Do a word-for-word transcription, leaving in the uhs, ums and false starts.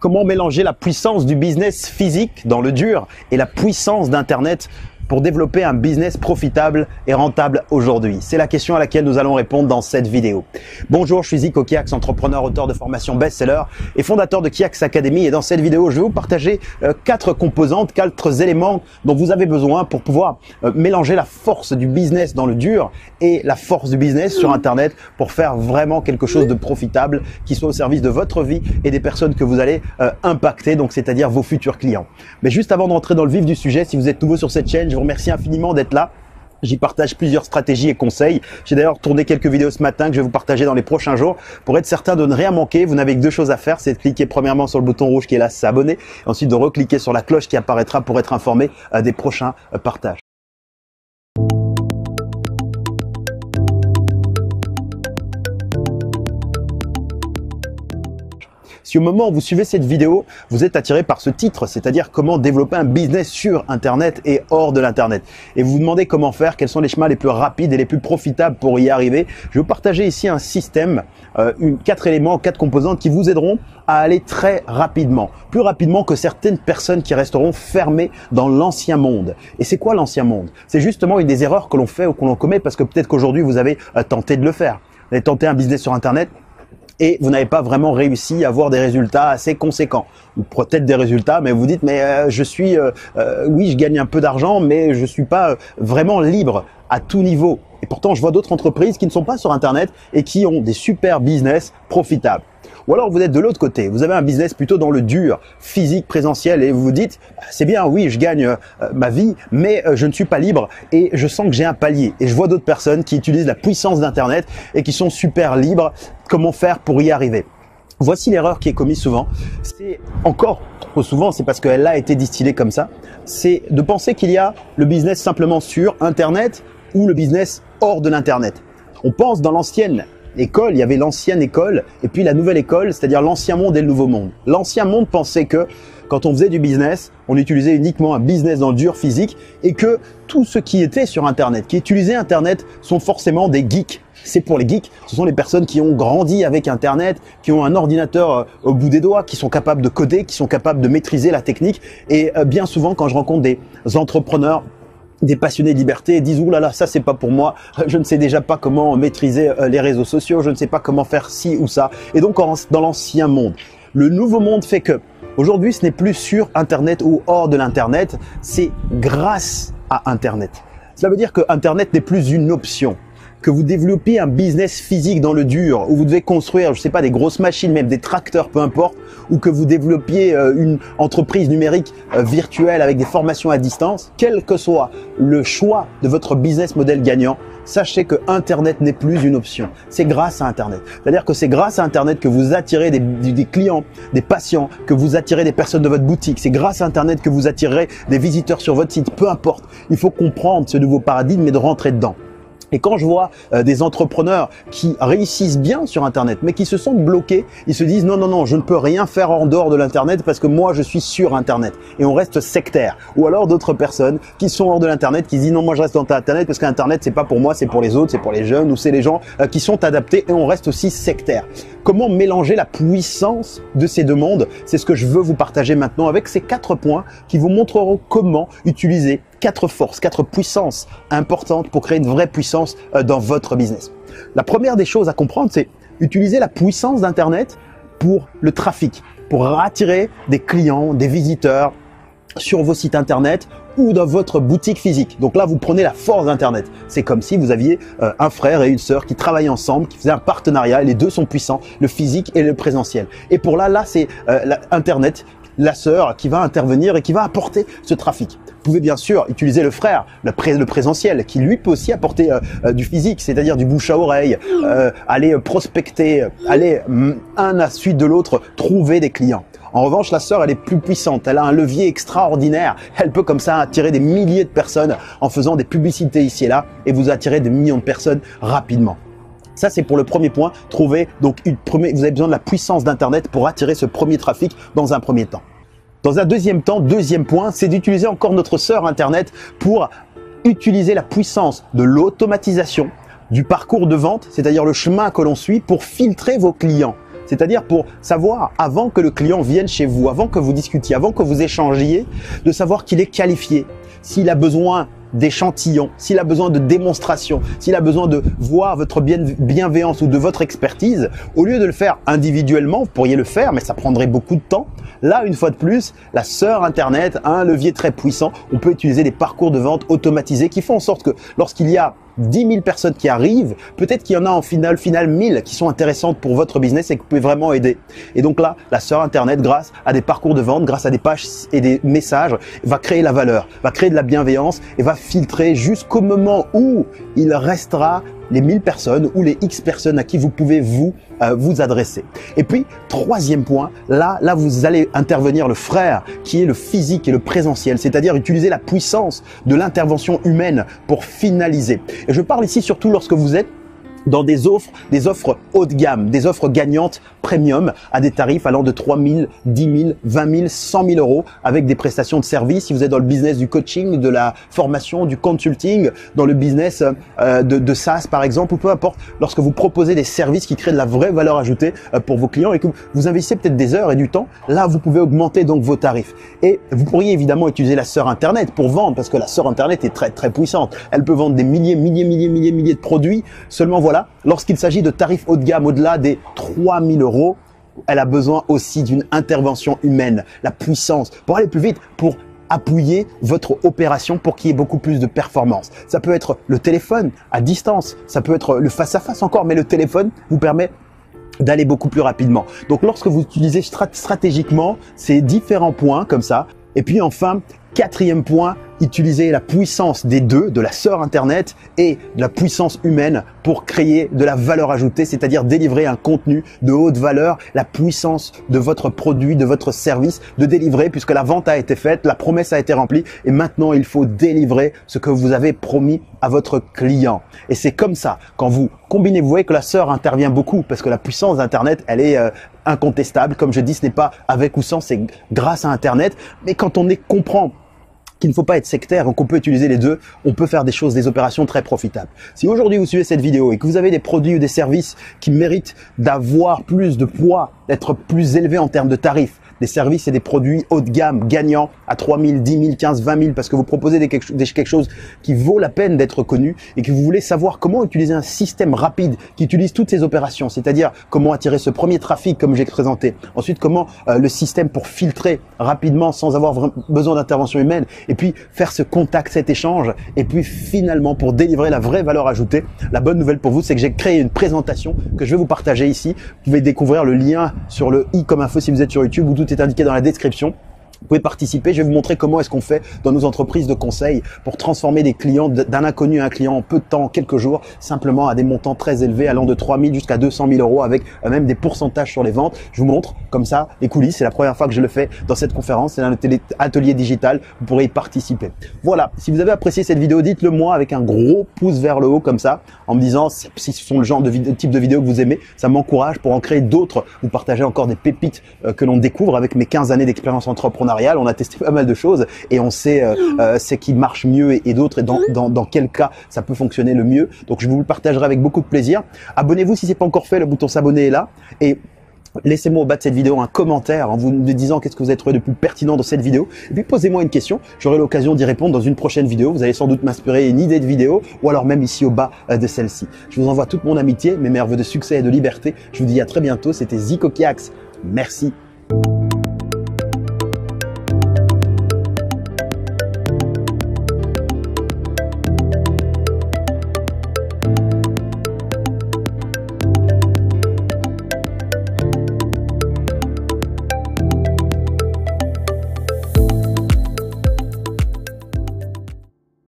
Comment mélanger la puissance du business physique dans le dur et la puissance d'Internet pour développer un business profitable et rentable aujourd'hui? C'est la question à laquelle nous allons répondre dans cette vidéo. Bonjour, je suis Zico Kiaxx, entrepreneur, auteur de formation best-seller et fondateur de Kiaxx Academy. Et dans cette vidéo, je vais vous partager quatre composantes, quatre éléments dont vous avez besoin pour pouvoir mélanger la force du business dans le dur et la force du business sur Internet pour faire vraiment quelque chose de profitable qui soit au service de votre vie et des personnes que vous allez impacter, donc c'est-à-dire vos futurs clients. Mais juste avant d'entrer dans le vif du sujet, si vous êtes nouveau sur cette chaîne, je vous remercie infiniment d'être là. J'y partage plusieurs stratégies et conseils. J'ai d'ailleurs tourné quelques vidéos ce matin que je vais vous partager dans les prochains jours. Pour être certain de ne rien manquer, vous n'avez que deux choses à faire. C'est de cliquer premièrement sur le bouton rouge qui est là, s'abonner. Ensuite de recliquer sur la cloche qui apparaîtra pour être informé des prochains partages. Si au moment où vous suivez cette vidéo, vous êtes attiré par ce titre, c'est-à-dire comment développer un business sur Internet et hors de l'Internet, et vous vous demandez comment faire, quels sont les chemins les plus rapides et les plus profitables pour y arriver, je vais vous partager ici un système, euh, une, quatre éléments, quatre composantes qui vous aideront à aller très rapidement, plus rapidement que certaines personnes qui resteront fermées dans l'ancien monde. Et c'est quoi l'ancien monde? C'est justement une des erreurs que l'on fait ou que l'on commet parce que peut-être qu'aujourd'hui vous avez euh, tenté de le faire. Vous avez tenté un business sur Internet et vous n'avez pas vraiment réussi à avoir des résultats assez conséquents. Ou peut-être des résultats, mais vous dites, mais euh, je suis, euh, euh, oui, je gagne un peu d'argent, mais je suis pas euh, vraiment libre à tout niveau. Et pourtant, je vois d'autres entreprises qui ne sont pas sur Internet et qui ont des super business profitables. Ou alors, vous êtes de l'autre côté, vous avez un business plutôt dans le dur, physique, présentiel, et vous vous dites, c'est bien, oui, je gagne euh, ma vie, mais euh, je ne suis pas libre et je sens que j'ai un palier. Et je vois d'autres personnes qui utilisent la puissance d'Internet et qui sont super libres. Comment faire pour y arriver? Voici l'erreur qui est commise souvent. C'est encore trop souvent, c'est parce qu'elle a été distillée comme ça. C'est de penser qu'il y a le business simplement sur Internet ou le business hors de l'Internet. On pense dans l'ancienne école, il y avait l'ancienne école et puis la nouvelle école, c'est-à-dire l'ancien monde et le nouveau monde. L'ancien monde pensait que quand on faisait du business, on utilisait uniquement un business dans le dur physique et que tout ce qui était sur Internet, qui utilisait Internet, sont forcément des geeks. C'est pour les geeks, ce sont les personnes qui ont grandi avec Internet, qui ont un ordinateur au bout des doigts, qui sont capables de coder, qui sont capables de maîtriser la technique. Et bien souvent, quand je rencontre des entrepreneurs, des passionnés de liberté, ils disent « Ouh là là, ça c'est pas pour moi, je ne sais déjà pas comment maîtriser les réseaux sociaux, je ne sais pas comment faire ci ou ça. » Et donc, dans l'ancien monde, le nouveau monde fait que aujourd'hui, ce n'est plus sur Internet ou hors de l'Internet, c'est grâce à Internet. Cela veut dire que Internet n'est plus une option. Que vous développiez un business physique dans le dur, où vous devez construire, je sais pas, des grosses machines, même des tracteurs, peu importe, ou que vous développiez une entreprise numérique virtuelle avec des formations à distance, quel que soit le choix de votre business model gagnant, sachez que Internet n'est plus une option. C'est grâce à Internet. C'est-à-dire que c'est grâce à Internet que vous attirez des, des clients, des patients, que vous attirez des personnes de votre boutique. C'est grâce à Internet que vous attirez des visiteurs sur votre site, peu importe. Il faut comprendre ce nouveau paradigme et de rentrer dedans. Et quand je vois euh, des entrepreneurs qui réussissent bien sur Internet, mais qui se sentent bloqués, ils se disent non, non, non, je ne peux rien faire en dehors de l'Internet parce que moi, je suis sur Internet. Et on reste sectaire. Ou alors d'autres personnes qui sont hors de l'Internet, qui disent non, moi, je reste dans Internet parce qu'Internet, c'est pas pour moi, c'est pour les autres, c'est pour les jeunes ou c'est les gens euh, qui sont adaptés et on reste aussi sectaire. Comment mélanger la puissance de ces deux mondes? C'est ce que je veux vous partager maintenant avec ces quatre points qui vous montreront comment utiliser quatre forces, quatre puissances importantes pour créer une vraie puissance dans votre business. La première des choses à comprendre, c'est utiliser la puissance d'Internet pour le trafic, pour attirer des clients, des visiteurs sur vos sites Internet ou dans votre boutique physique. Donc là, vous prenez la force d'Internet. C'est comme si vous aviez euh, un frère et une sœur qui travaillent ensemble, qui faisaient un partenariat. Et les deux sont puissants, le physique et le présentiel. Et pour là, là, c'est euh, Internet, la sœur qui va intervenir et qui va apporter ce trafic. Vous pouvez bien sûr utiliser le frère, le, pré le présentiel, qui lui peut aussi apporter euh, euh, du physique, c'est-à-dire du bouche à oreille, euh, aller prospecter, aller mm, un à suite de l'autre, trouver des clients. En revanche, la sœur, elle est plus puissante, elle a un levier extraordinaire, elle peut comme ça attirer des milliers de personnes en faisant des publicités ici et là et vous attirer des millions de personnes rapidement. Ça, c'est pour le premier point, trouver, donc une première, vous avez besoin de la puissance d'Internet pour attirer ce premier trafic dans un premier temps. Dans un deuxième temps, deuxième point, c'est d'utiliser encore notre sœur Internet pour utiliser la puissance de l'automatisation, du parcours de vente, c'est-à-dire le chemin que l'on suit pour filtrer vos clients. C'est-à-dire pour savoir, avant que le client vienne chez vous, avant que vous discutiez, avant que vous échangiez, de savoir qu'il est qualifié, s'il a besoin d'échantillons, s'il a besoin de démonstrations, s'il a besoin de voir votre bienveillance ou de votre expertise. Au lieu de le faire individuellement, vous pourriez le faire, mais ça prendrait beaucoup de temps. Là, une fois de plus, la sœur Internet a un levier très puissant. On peut utiliser des parcours de vente automatisés qui font en sorte que lorsqu'il y a dix mille personnes qui arrivent, peut-être qu'il y en a en final, final mille qui sont intéressantes pour votre business et que vous pouvez vraiment aider. Et donc là, la sœur Internet, grâce à des parcours de vente, grâce à des pages et des messages, va créer la valeur, va créer de la bienveillance et va filtrer jusqu'au moment où il restera les mille personnes ou les X personnes à qui vous pouvez vous euh, vous adresser. Et puis, troisième point, là, là vous allez intervenir le frère qui est le physique et le présentiel, c'est-à-dire utiliser la puissance de l'intervention humaine pour finaliser. Et je parle ici surtout lorsque vous êtes dans des offres, des offres haut de gamme, des offres gagnantes premium à des tarifs allant de trois mille, dix mille, vingt mille, cent mille euros avec des prestations de services. Si vous êtes dans le business du coaching, de la formation, du consulting, dans le business de, de SaaS par exemple, ou peu importe, lorsque vous proposez des services qui créent de la vraie valeur ajoutée pour vos clients et que vous investissez peut-être des heures et du temps, là vous pouvez augmenter donc vos tarifs. Et vous pourriez évidemment utiliser la sœur Internet pour vendre, parce que la sœur Internet est très très puissante. Elle peut vendre des milliers, milliers, milliers, milliers, milliers de produits. Seulement voilà, lorsqu'il s'agit de tarifs haut de gamme au-delà des trois mille euros, elle a besoin aussi d'une intervention humaine, la puissance, pour aller plus vite, pour appuyer votre opération pour qu'il y ait beaucoup plus de performance. Ça peut être le téléphone à distance, ça peut être le face-à-face encore, mais le téléphone vous permet d'aller beaucoup plus rapidement. Donc lorsque vous utilisez stratégiquement ces différents points comme ça, et puis enfin, quatrième point, utiliser la puissance des deux, de la sœur Internet et de la puissance humaine pour créer de la valeur ajoutée, c'est-à-dire délivrer un contenu de haute valeur, la puissance de votre produit, de votre service, de délivrer puisque la vente a été faite, la promesse a été remplie et maintenant il faut délivrer ce que vous avez promis à votre client. Et c'est comme ça, quand vous combinez, vous voyez que la sœur intervient beaucoup parce que la puissance d'Internet, elle est euh, incontestable. Comme je dis, ce n'est pas avec ou sans, c'est grâce à Internet. Mais quand on est comprend qu'il ne faut pas être sectaire, donc on peut utiliser les deux, on peut faire des choses, des opérations très profitables. Si aujourd'hui vous suivez cette vidéo et que vous avez des produits ou des services qui méritent d'avoir plus de poids, d'être plus élevés en termes de tarifs, des services et des produits haut de gamme, gagnants à trois mille, dix mille, quinze, vingt mille, parce que vous proposez des quelque, des quelque chose qui vaut la peine d'être connu et que vous voulez savoir comment utiliser un système rapide qui utilise toutes ces opérations, c'est-à-dire comment attirer ce premier trafic comme j'ai présenté, ensuite comment euh, le système pour filtrer rapidement sans avoir besoin d'intervention humaine, et puis faire ce contact, cet échange, et puis finalement pour délivrer la vraie valeur ajoutée. La bonne nouvelle pour vous, c'est que j'ai créé une présentation que je vais vous partager ici. Vous pouvez découvrir le lien sur le i comme info si vous êtes sur YouTube, ou tout est indiqué dans la description. Vous pouvez participer, je vais vous montrer comment est-ce qu'on fait dans nos entreprises de conseil pour transformer des clients d'un inconnu à un client en peu de temps, en quelques jours, simplement à des montants très élevés allant de trois mille jusqu'à deux cent mille euros avec même des pourcentages sur les ventes. Je vous montre comme ça les coulisses, c'est la première fois que je le fais dans cette conférence, c'est un atelier digital, vous pourrez y participer. Voilà, si vous avez apprécié cette vidéo, dites-le moi avec un gros pouce vers le haut comme ça, en me disant si ce sont le genre de type de vidéo que vous aimez, ça m'encourage pour en créer d'autres, vous partagez encore des pépites que l'on découvre avec mes quinze années d'expérience entrepreneuriale. On a testé pas mal de choses et on sait euh, euh, ce qui marche mieux et, et d'autres et dans, dans, dans quel cas ça peut fonctionner le mieux. Donc je vous le partagerai avec beaucoup de plaisir. Abonnez-vous si ce n'est pas encore fait, le bouton s'abonner est là. Et laissez-moi au bas de cette vidéo un commentaire en vous disant qu'est-ce que vous avez trouvé de plus pertinent dans cette vidéo. Et puis posez-moi une question, j'aurai l'occasion d'y répondre dans une prochaine vidéo. Vous allez sans doute m'inspirer une idée de vidéo ou alors même ici au bas de celle-ci. Je vous envoie toute mon amitié, mes meilleurs vœux de succès et de liberté. Je vous dis à très bientôt, c'était Zico Kiaxx. Merci.